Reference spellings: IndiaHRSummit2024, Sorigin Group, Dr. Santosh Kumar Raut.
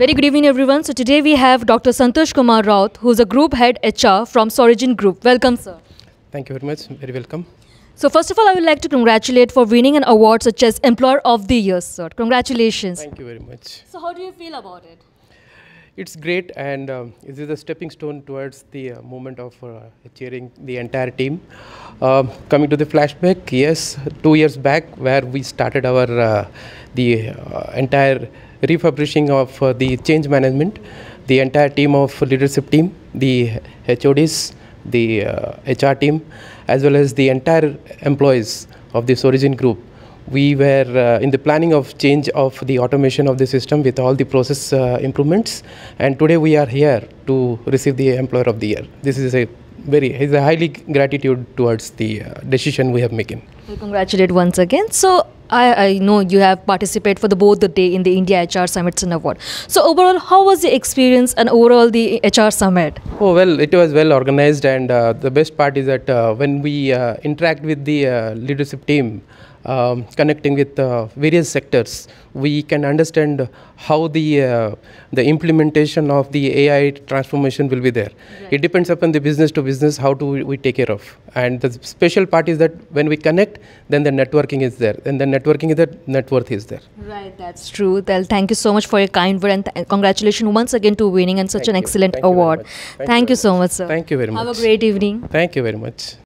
Very good evening everyone. So today we have Dr. Santosh Kumar Raut, who is a Group Head HR from Sorigin Group. Welcome sir. Thank you very much. Very welcome. So first of all I would like to congratulate for winning an award such as Employer of the Year sir. Congratulations. Thank you very much. So how do you feel about it? It's great, and this is a stepping stone towards the moment of cheering the entire team. Coming to the flashback, yes, 2 years back where we started our entire refurbishing of the change management, the entire team of leadership team, the HODs, the HR team, as well as the entire employees of the Sorigin Group. We were in the planning of change of the automation of the system with all the process improvements, and today we are here to receive the Employer of the Year. This is a highly gratitude towards the decision we have making. We congratulate once again. So I know you have participated for the day in the India HR Summit and Award. So overall, how was the experience and overall the HR Summit? Oh well, it was well organized, and the best part is that when we interact with the leadership team, connecting with various sectors, we can understand how the implementation of the AI transformation will be there. Right. It depends upon the business to business how do we take care of. And the special part is that when we connect, then the networking is there. And the networking is there, net worth is there. Right, that's true. Well, thank you so much for your kind word, and congratulations once again to winning and such an excellent award. Thank you so much, sir. Thank you very much. Have a great evening. Thank you very much.